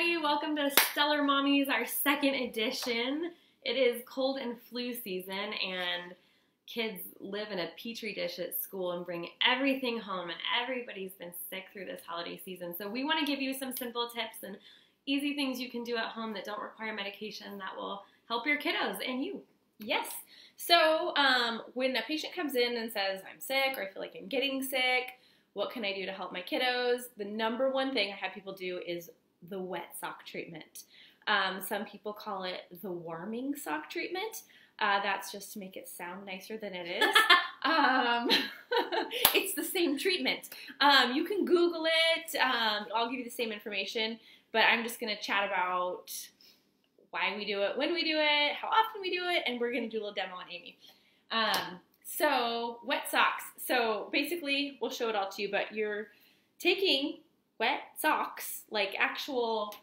everybody, welcome to Stellar Mommies, our second edition. It is cold and flu season, and kids live in a petri dish at school and bring everything home, and everybody's been sick through this holiday season. So we want to give you some simple tips and easy things you can do at home that don't require medication that will help your kiddos and you. Yes. So when a patient comes in and says, I'm sick, or I feel like I'm getting sick, what can I do to help my kiddos? The number one thing I have people do is the wet sock treatment. Some people call it the warming sock treatment. That's just to make it sound nicer than it is. It's the same treatment. You can Google it. I'll give you the same information, but I'm just going to chat about why we do it, when we do it, how often we do it, and we're going to do a little demo on Amy. So wet socks. So basically, we'll show it all to you, but you're taking wet socks, like actual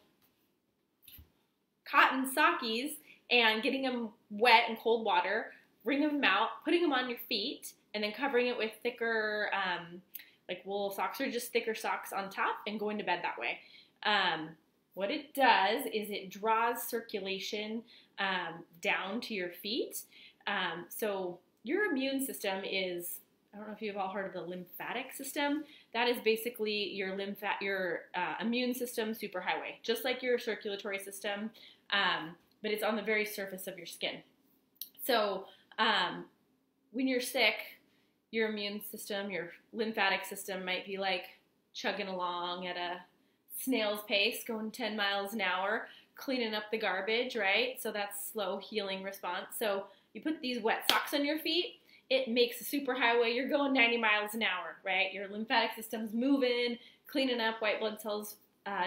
cotton sockies, and getting them wet in cold water, wringing them out, putting them on your feet, and then covering it with thicker, like wool socks or just thicker socks on top, and going to bed that way. What it does is it draws circulation down to your feet. So your immune system is, I don't know if you've all heard of the lymphatic system. That is basically your immune system superhighway, just like your circulatory system, but it's on the very surface of your skin. So when you're sick, your immune system, your lymphatic system might be like chugging along at a snail's pace, going 10 miles an hour, cleaning up the garbage, right? So that's slow healing response. So you put these wet socks on your feet, it makes a superhighway. You're going 90 miles an hour, right? Your lymphatic system's moving, cleaning up white blood cells,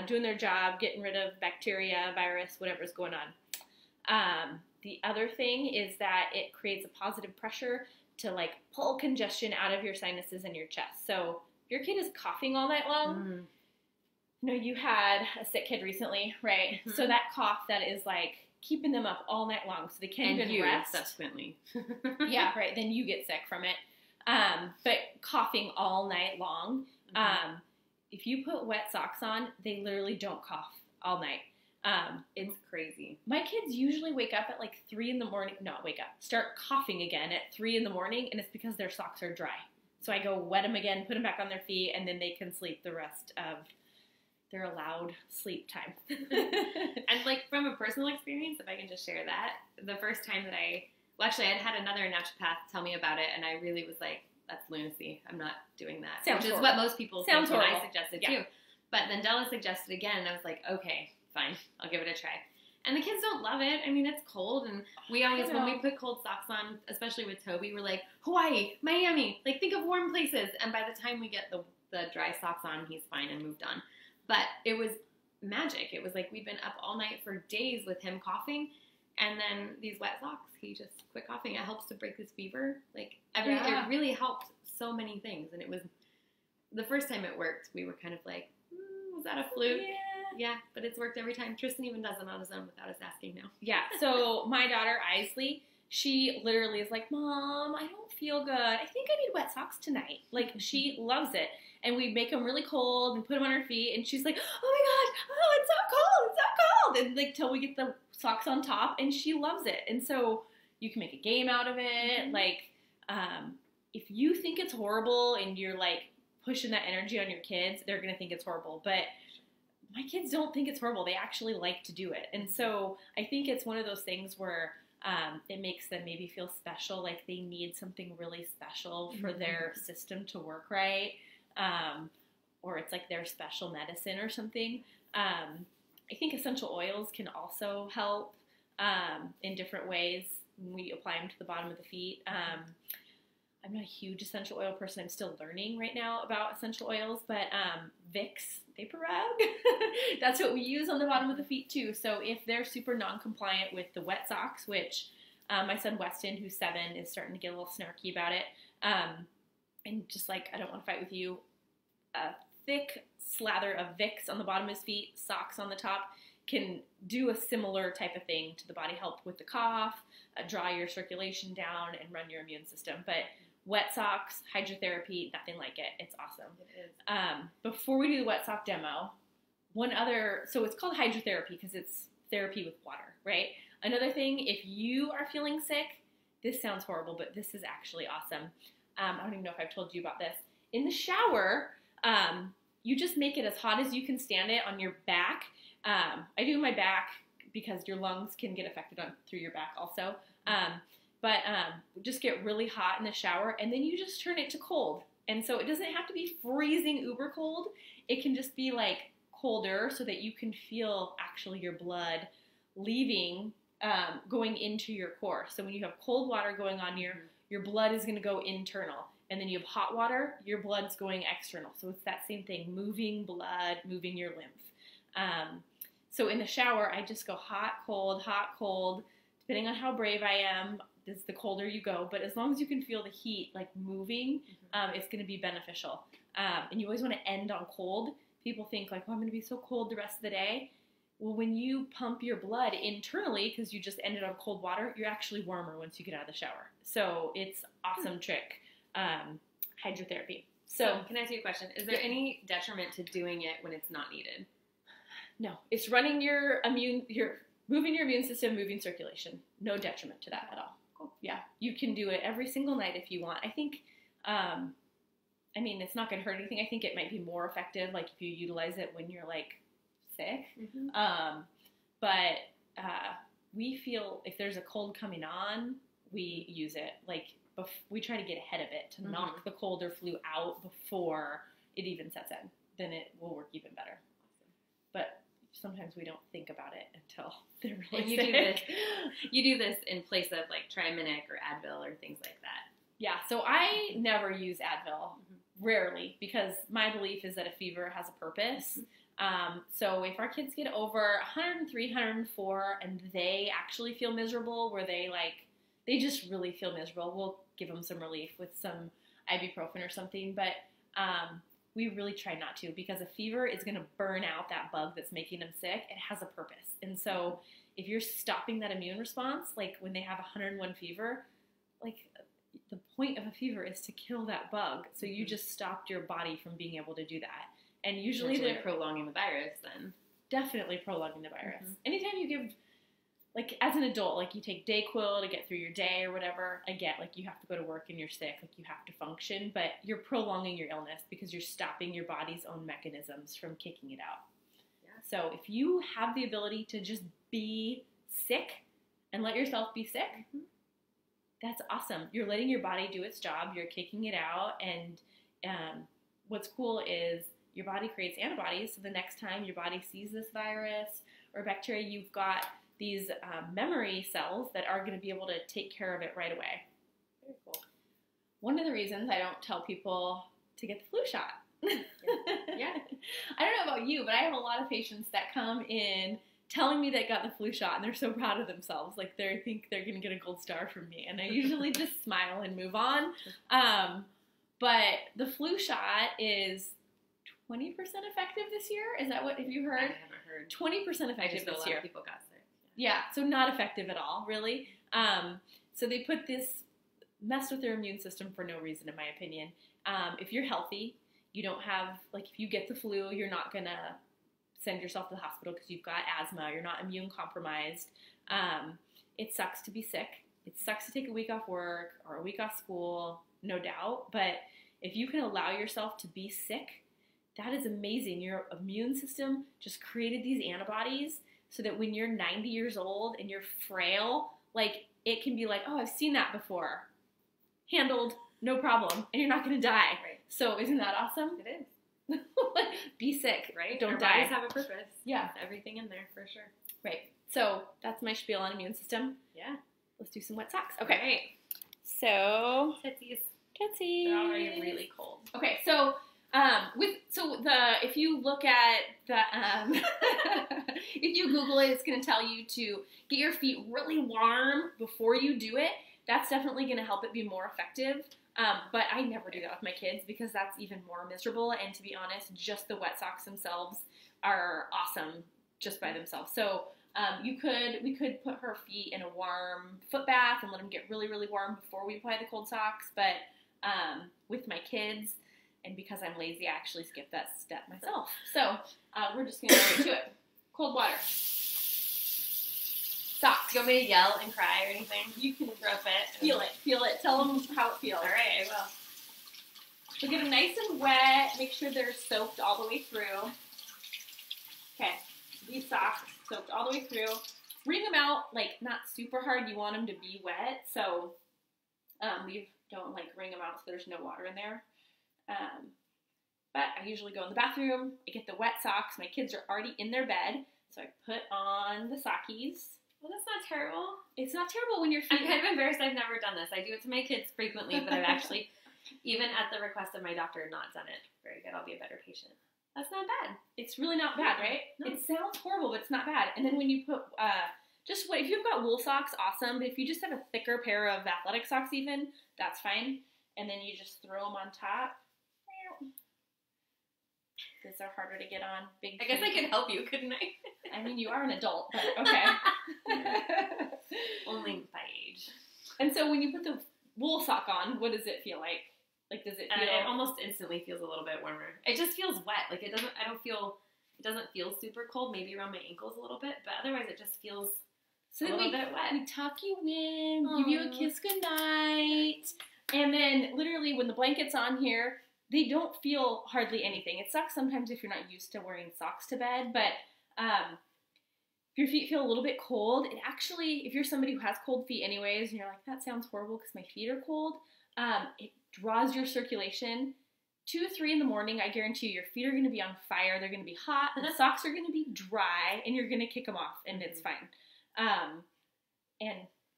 doing their job, getting rid of bacteria, virus, whatever's going on. The other thing is that it creates a positive pressure to like pull congestion out of your sinuses and your chest. So if your kid is coughing all night long, you know, you had a sick kid recently, right? So that cough that is like keeping them up all night long so they can't even rest. Subsequently. Yeah, right. Then you get sick from it. But coughing all night long, if you put wet socks on, they literally don't cough all night. It's crazy. My kids usually wake up at like 3 in the morning, not wake up, start coughing again at 3 in the morning, and it's because their socks are dry. So I go wet them again, put them back on their feet, and then they can sleep the rest of their allowed sleep time. And like from a personal experience, if I can just share that, the first time that I had another naturopath tell me about it, and I really was like, that's lunacy. I'm not doing that. Sounds horrible. Is what most people think when I suggested too. But then Della suggested again, and I was like, okay, fine, I'll give it a try. And the kids don't love it. I mean, it's cold, and we always, when we put cold socks on, especially with Toby, we're like, Hawaii, Miami, like think of warm places. And by the time we get the dry socks on, he's fine and moved on. But it was magic. It was like we'd been up all night for days with him coughing, and then these wet socks, he just quit coughing. It helps to break his fever. Like it really helped so many things. And it was the first time it worked, we were kind of like, was that a fluke? Yeah, but it's worked every time. Tristan even does it on his own without us asking now. Yeah, so my daughter, Isley, she literally is like, Mom, I don't feel good. I think I need wet socks tonight. Like, she loves it. And we make them really cold and put them on her feet. And she's like, oh, my gosh, oh, it's so cold, it's so cold. And, like, till we get the socks on top. And she loves it. And so you can make a game out of it. Like, if you think it's horrible and you're, like, pushing that energy on your kids, they're going to think it's horrible. But my kids don't think it's horrible. They actually like to do it. And so I think it's one of those things where it makes them maybe feel special, like they need something really special for their system to work right, or it's like their special medicine or something. I think essential oils can also help in different ways. We apply them to the bottom of the feet. I'm not a huge essential oil person. I'm still learning right now about essential oils, but Vicks Vapor Rub, that's what we use on the bottom of the feet too. So if they're super non-compliant with the wet socks, which my son Weston, who's 7, is starting to get a little snarky about it, and just like, I don't want to fight with you, a thick slather of Vicks on the bottom of his feet, socks on the top, can do a similar type of thing to the body, help with the cough, draw your circulation down, and run your immune system. But wet socks, hydrotherapy, nothing like it. It's awesome. It is. Before we do the wet sock demo, One other, so it's called hydrotherapy because it's therapy with water, right? Another thing, if you are feeling sick, this sounds horrible, but this is actually awesome. I don't even know if I've told you about this. In the shower, you just make it as hot as you can stand it on your back. I do my back because your lungs can get affected through your back also. Just get really hot in the shower, and then you just turn it to cold. And so it doesn't have to be freezing uber cold. It can just be like colder so that you can feel actually your blood leaving, going into your core. So when you have cold water going on, your blood is going to go internal. And then you have hot water, your blood's going external. So it's that same thing, moving blood, moving your lymph. So in the shower, I just go hot, cold, depending on how brave I am. Is the colder you go, but as long as you can feel the heat like moving, it's going to be beneficial. And you always want to end on cold. People think like, well, I'm going to be so cold the rest of the day. Well, when you pump your blood internally, because you just ended on cold water, you're actually warmer once you get out of the shower. So it's awesome trick, hydrotherapy. So can I ask you a question? Is there any detriment to doing it when it's not needed? No, it's running your immune, moving your immune system, moving circulation. No detriment to that at all. Yeah, you can do it every single night if you want. I think, I mean, it's not going to hurt anything. I think it might be more effective, like, if you utilize it when you're, like, sick. Mm-hmm. We feel if there's a cold coming on, we use it. Like, we try to get ahead of it to knock the cold or flu out before it even sets in. Then it will work even better. But sometimes we don't think about it until they're really sick. You do this in place of like Triminic or Advil or things like that. Yeah, so I never use Advil, rarely, because my belief is that a fever has a purpose. So if our kids get over 103, 104, and they actually feel miserable, where they just really feel miserable, we'll give them some relief with some ibuprofen or something. But we really try not to, because a fever is going to burn out that bug that's making them sick. It has a purpose. And so if you're stopping that immune response, like when they have 101 fever, like the point of a fever is to kill that bug. So you just stopped your body from being able to do that. And usually they're prolonging the virus then. Definitely prolonging the virus. Anytime you give, like as an adult, like you take Dayquil to get through your day or whatever, I get like you have to go to work and you're sick, like you have to function, but you're prolonging your illness because you're stopping your body's own mechanisms from kicking it out. Yeah. So if you have the ability to just be sick and let yourself be sick, that's awesome. You're letting your body do its job. You're kicking it out. And what's cool is your body creates antibodies. So the next time your body sees this virus or bacteria, you've got these memory cells that are going to be able to take care of it right away. Very cool. One of the reasons I don't tell people to get the flu shot. Yeah. I don't know about you, but I have a lot of patients that come in telling me they got the flu shot, and they're so proud of themselves. Like they think they're going to get a gold star from me, and I usually just smile and move on. But the flu shot is 20% effective this year. Is that what, have you heard? I haven't heard. 20% effective this year. I just know a lot of people got sick. Yeah, so not effective at all, really. So they messed with their immune system for no reason, in my opinion. If you're healthy, you don't have, like if you get the flu, you're not going to send yourself to the hospital because you've got asthma, you're not immune compromised. It sucks to be sick. It sucks to take a week off work or a week off school, no doubt. But if you can allow yourself to be sick, that is amazing. Your immune system just created these antibodies so that when you're 90 years old and you're frail, like it can be like, oh, I've seen that before. Handled, no problem. And you're not going to die. Right. So isn't that awesome? It is. Be sick, right? Don't die. Our bodies have a purpose. Yeah. There's everything in there for sure. Right. So that's my spiel on immune system. Yeah. Let's do some wet socks. Okay. All right. So. Tootsies. They're already really cold. Okay. So. If you look at the, if you Google it, it's going to tell you to get your feet really warm before you do it. That's definitely going to help it be more effective. But I never do that with my kids because that's even more miserable. And to be honest, just the wet socks themselves are awesome just by themselves. So, we could put her feet in a warm foot bath and let them get really, really warm before we apply the cold socks. But, with my kids, and because I'm lazy, I actually skip that step myself. So We're just going to go to it. Cold water. Socks. You want me to yell and cry or anything? You can rough it. Feel it. Feel it. Tell them how it feels. All right, I will. So get them nice and wet. Make sure they're soaked all the way through. Okay. These socks soaked all the way through. Wring them out, like, not super hard. You want them to be wet. So we don't, like, wring them out so there's no water in there. But I usually go in the bathroom. I get the wet socks. My kids are already in their bed. So I put on the sockies. Well, that's not terrible. It's not terrible when you're feet. I'm kind of embarrassed I've never done this. I do it to my kids frequently, but I've actually, even at the request of my doctor, not done it. Very good. I'll be a better patient. That's not bad. It's really not bad, right? No. It sounds horrible, but it's not bad. And then when you put, if you've got wool socks, awesome. But if you just have a thicker pair of athletic socks even, that's fine. And then you just throw them on top. These are harder to get on. Big. I guess I could help you, couldn't I? I mean, you are an adult, but okay. Only by age. And so when you put the wool sock on, what does it feel like? Like, does it feel? It almost instantly feels a little bit warmer. It just feels wet. Like, it doesn't feel super cold. Maybe around my ankles a little bit, but otherwise it just feels a little bit wet. We tuck you in, give you a kiss goodnight, and then literally when the blanket's on here, they don't feel hardly anything. It sucks sometimes if you're not used to wearing socks to bed, but if your feet feel a little bit cold, it actually, if you're somebody who has cold feet anyways, and you're like, that sounds horrible because my feet are cold, it draws your circulation. 2 or 3 in the morning, I guarantee you, your feet are going to be on fire. They're going to be hot. The socks are going to be dry, and you're going to kick them off, and it's fine. And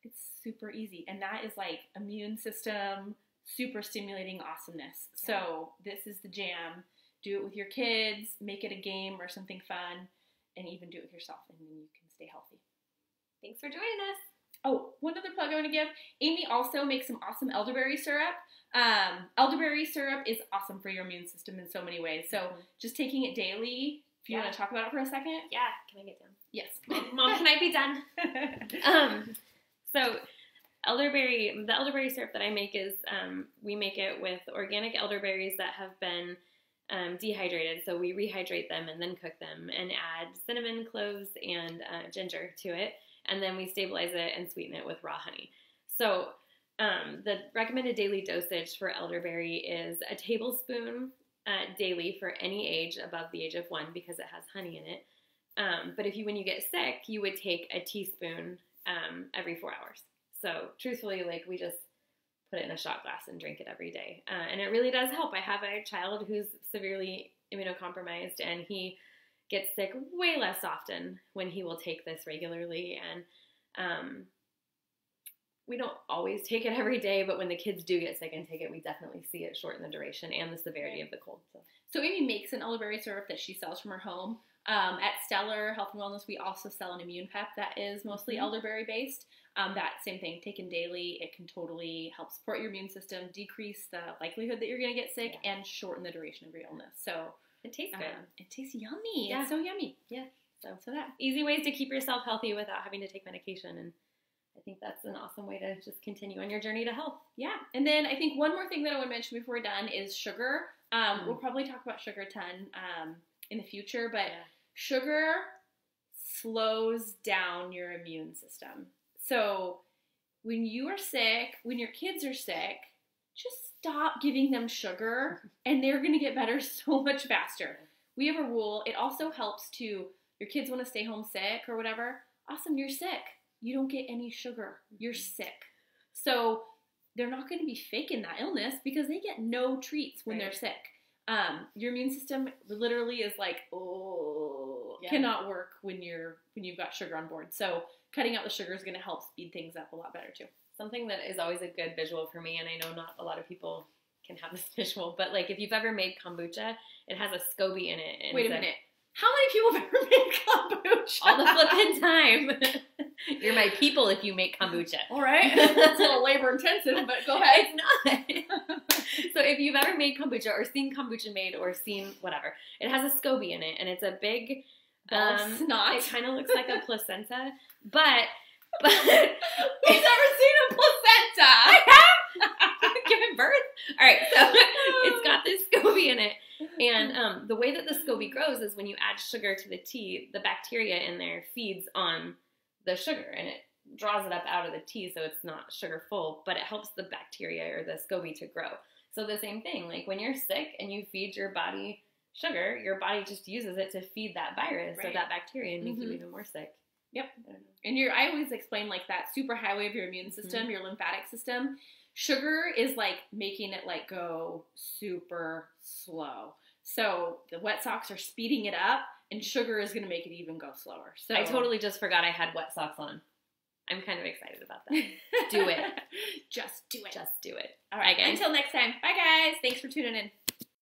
it's super easy, and that is like immune system, super stimulating awesomeness. Yeah. So this is the jam. Do it with your kids, make it a game or something fun, and even do it with yourself, and then you can stay healthy. Thanks for joining us. Oh, one other plug I want to give. Amy also makes some awesome elderberry syrup. Elderberry syrup is awesome for your immune system in so many ways. So just taking it daily, if you want to talk about it for a second. Yeah. Can I get done? Yes. Mom, can I be done? So the elderberry syrup that I make is, we make it with organic elderberries that have been dehydrated, so we rehydrate them and then cook them and add cinnamon, cloves, and ginger to it, and then we stabilize it and sweeten it with raw honey. So the recommended daily dosage for elderberry is a tablespoon daily for any age above the age of 1 because it has honey in it, but when you get sick, you would take a teaspoon every 4 hours. So truthfully, like, we just put it in a shot glass and drink it every day. And it really does help. I have a child who's severely immunocompromised, and he gets sick way less often when he will take this regularly. And we don't always take it every day, but when the kids do get sick and take it, we definitely see it shorten the duration and the severity of the cold. So Amy makes an elderberry syrup that she sells from her home. At Stellar Health and Wellness, we also sell an immune pep that is mostly elderberry-based. That same thing, taken daily, it can totally help support your immune system, decrease the likelihood that you're going to get sick, and shorten the duration of your illness. So it tastes good. It tastes yummy. Yeah. It's so yummy. Yeah. So that easy ways to keep yourself healthy without having to take medication, and I think that's an awesome way to just continue on your journey to health. Yeah. And then I think one more thing that I want to mention before we're done is sugar. We'll probably talk about sugar a ton in the future, but sugar slows down your immune system. So when you are sick, when your kids are sick, just stop giving them sugar, and they're going to get better so much faster. We have a rule. It also helps to, your kids want to stay home sick or whatever. Awesome, you're sick. You don't get any sugar. You're sick. So they're not going to be faking that illness because they get no treats when they're sick. Your immune system literally is like, cannot work when you've got sugar on board. So cutting out the sugar is going to help speed things up a lot better too. Something that is always a good visual for me, and I know not a lot of people can have this visual, but like, if you've ever made kombucha, it has a SCOBY in it. And wait a minute. How many people have ever made kombucha? All the flipping time. You're my people if you make kombucha. All right. It's a little labor intensive, but go ahead. It's not. So if you've ever made kombucha or seen kombucha made or seen whatever, it has a SCOBY in it, and it's a big snot. It kind of looks like a placenta, but we've never seen a placenta. I have. giving birth? All right, so it's got this SCOBY in it. And the way that the SCOBY grows is when you add sugar to the tea, the bacteria in there feeds on the sugar and it draws it up out of the tea so it's not sugar full, but it helps the bacteria or the SCOBY to grow. So the same thing, like when you're sick and you feed your body sugar, your body just uses it to feed that virus or that bacteria and make you even more sick. Yep. And I always explain like that super highway of your immune system, your lymphatic system. Sugar is like making it like go super slow. So the wet socks are speeding it up and sugar is going to make it even go slower. So I totally just forgot I had wet socks on. I'm kind of excited about that. Do it. Just do it. Just do it. All right, guys. Until next time. Bye, guys. Thanks for tuning in.